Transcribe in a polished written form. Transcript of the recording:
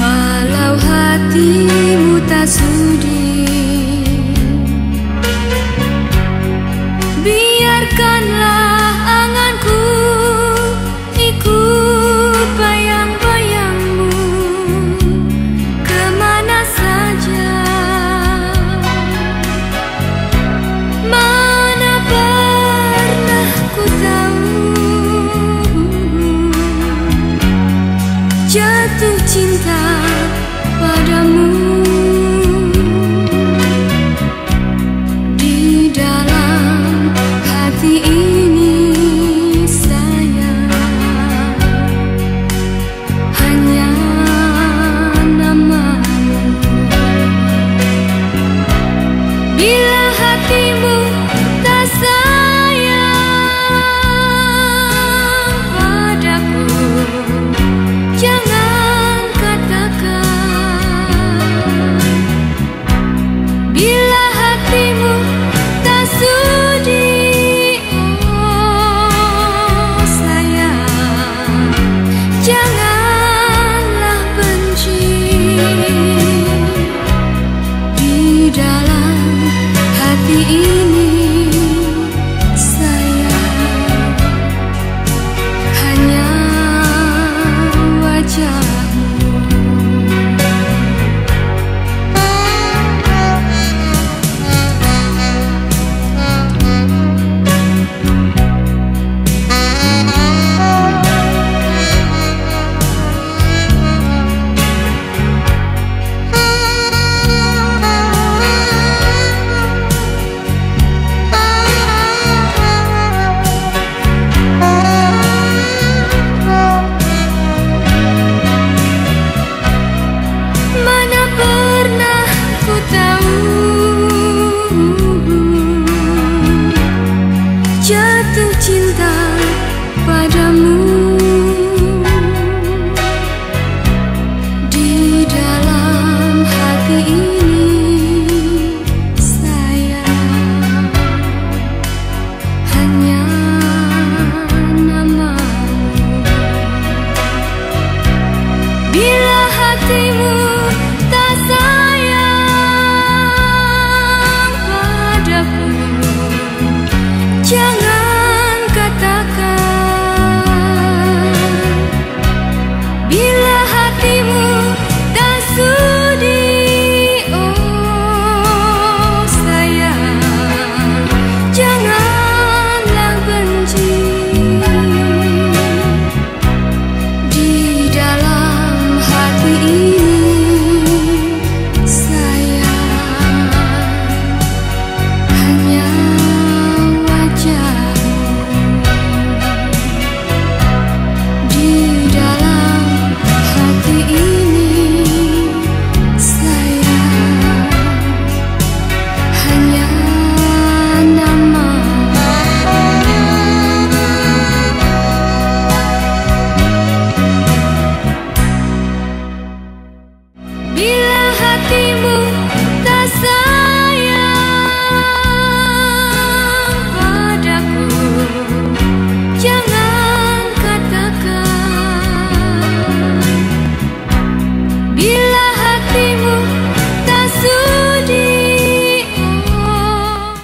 walau hatimu tak sudi. Biarkanlah anganku ikut bayang-bayangmu kemana saja, mana pernah ku tahu jatuh cinta padamu. Jangan